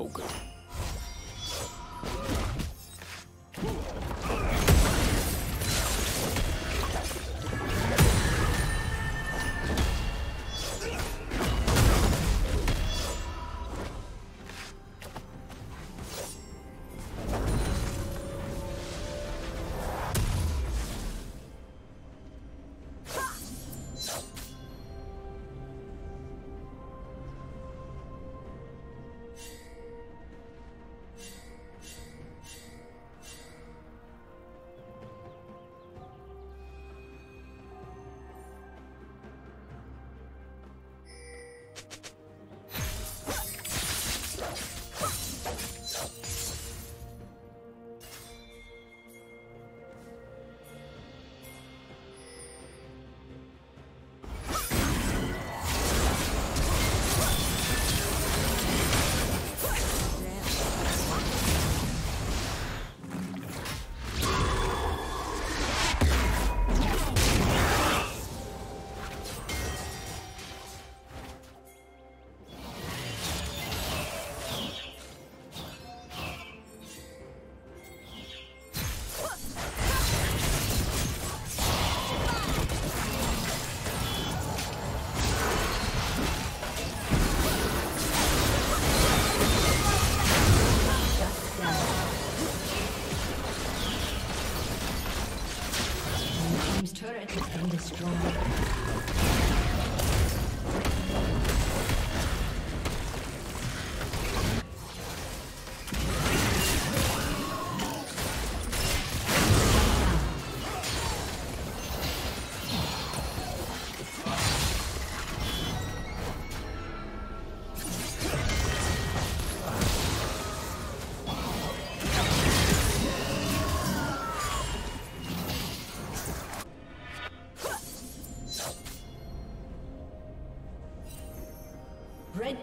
Okay. Red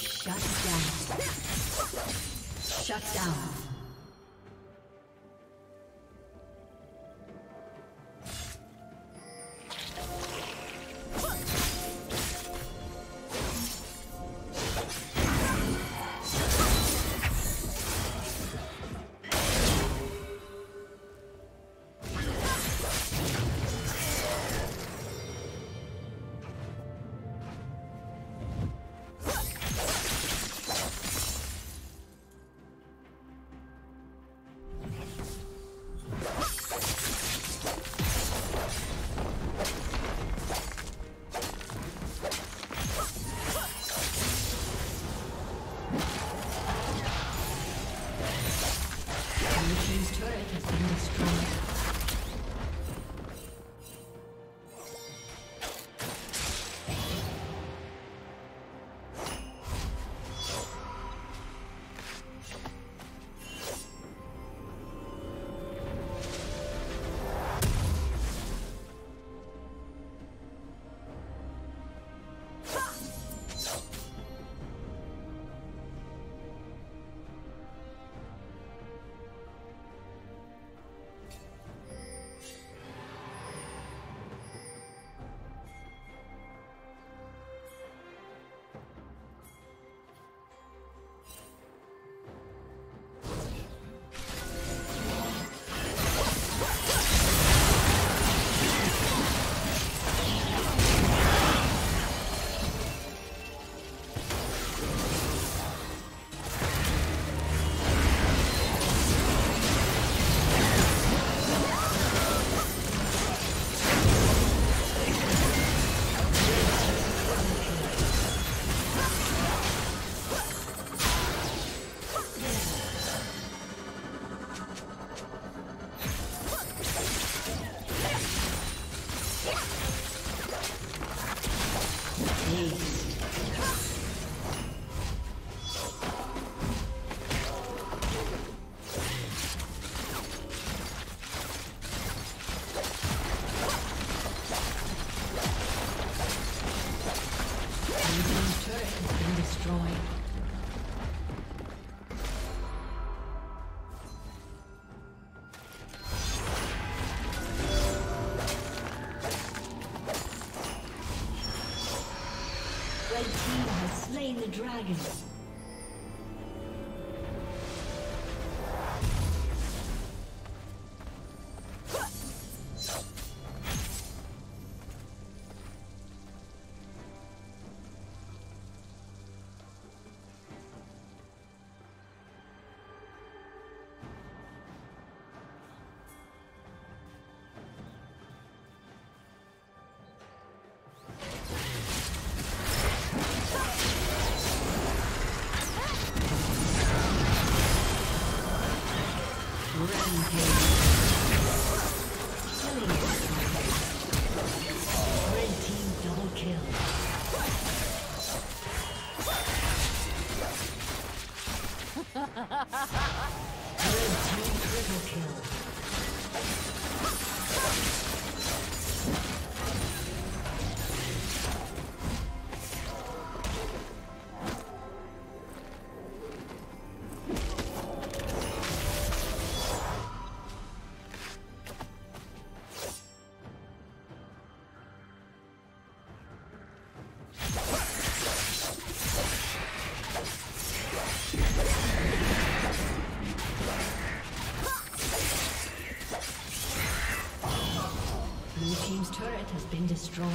Shut down. Shut down. team has slain the dragon. Been destroyed.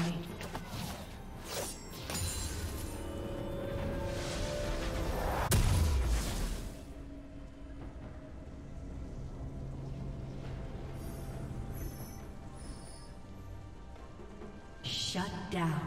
Shut down.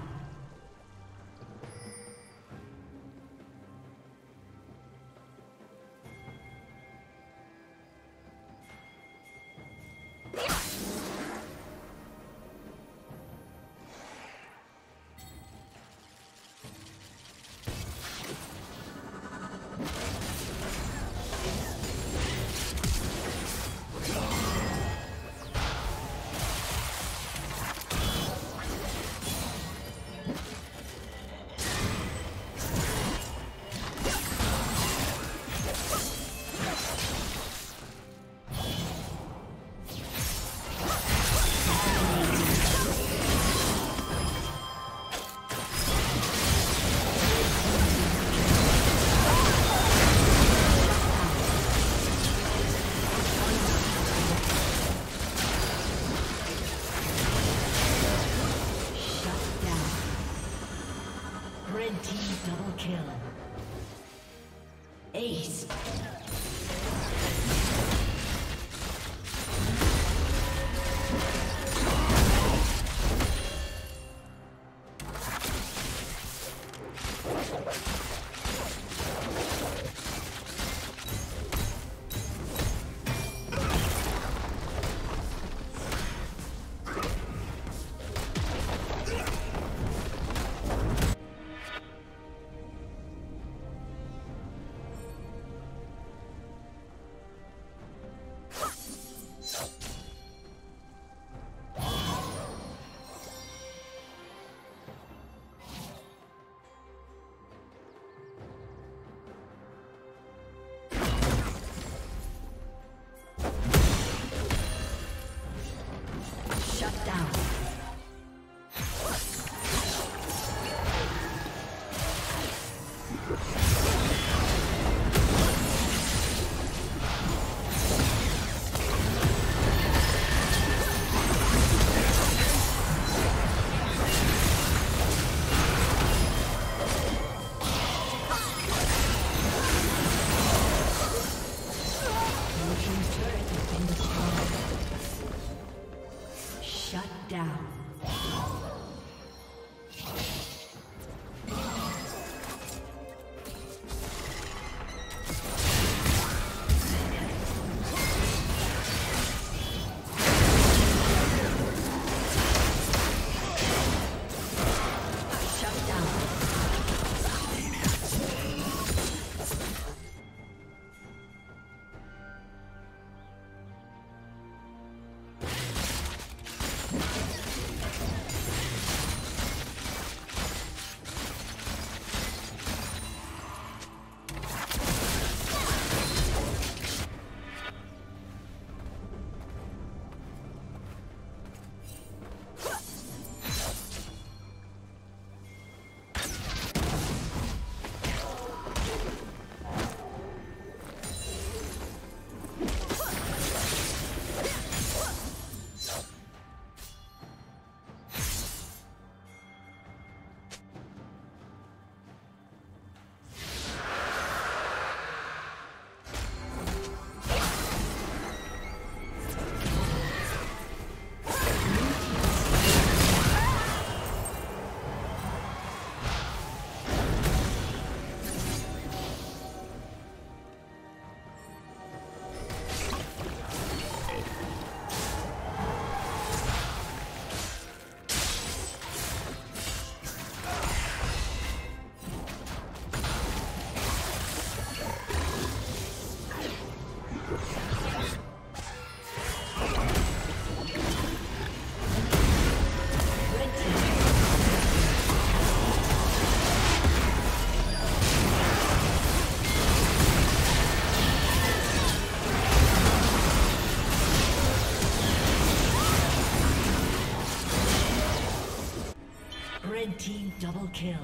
Double kill.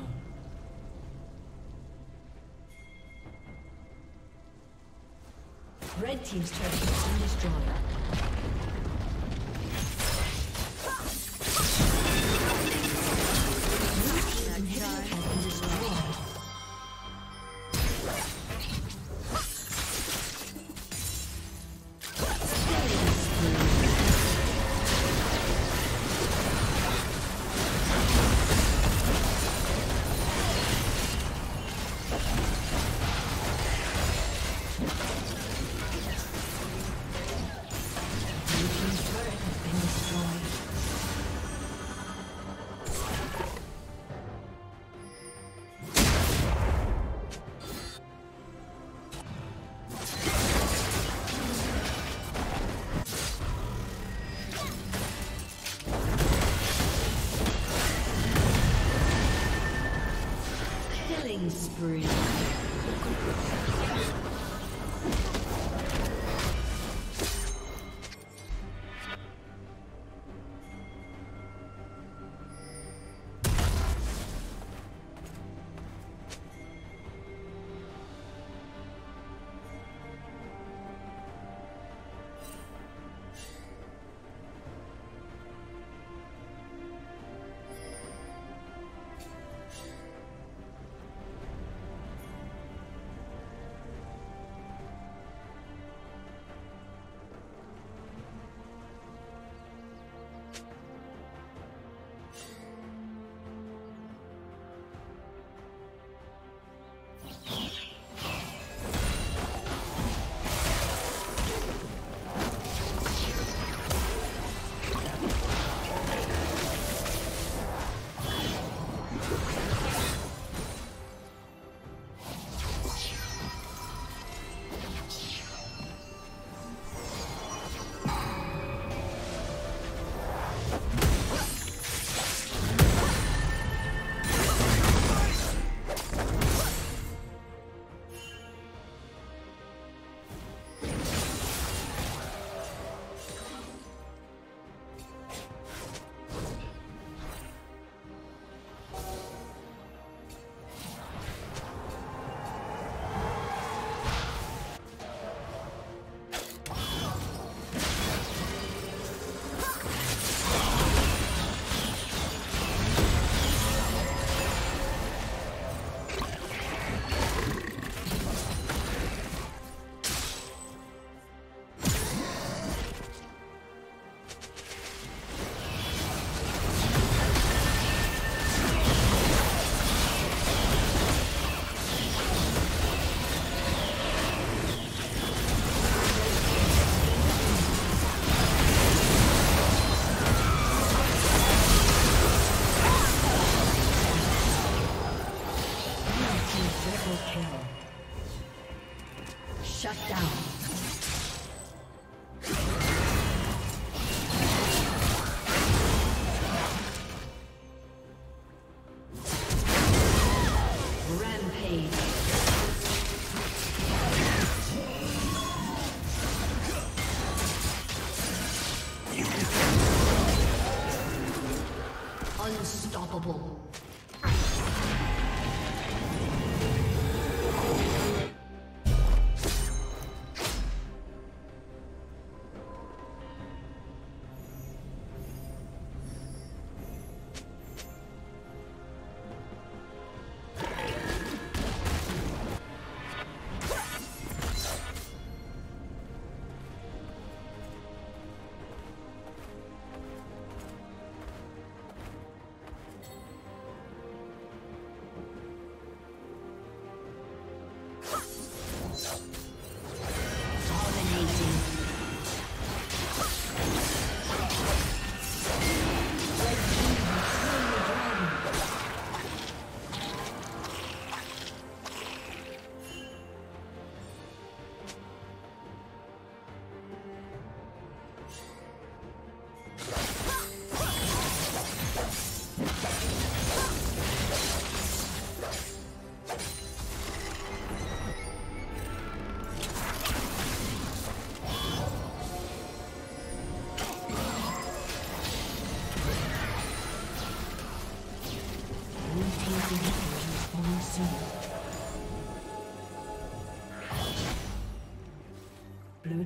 Red team's turret has been destroyed. Spree. Shut down. Blue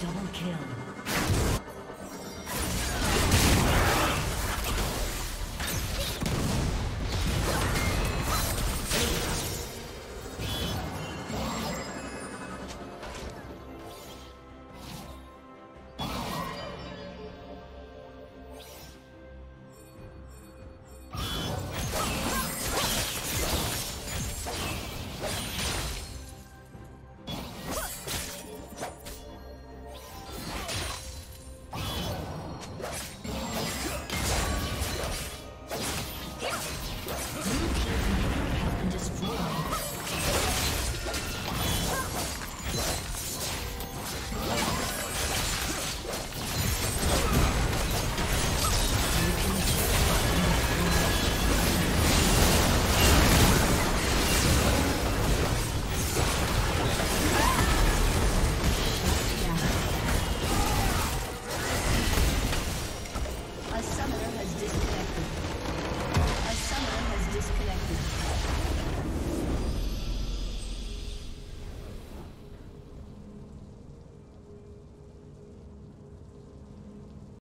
Double kill.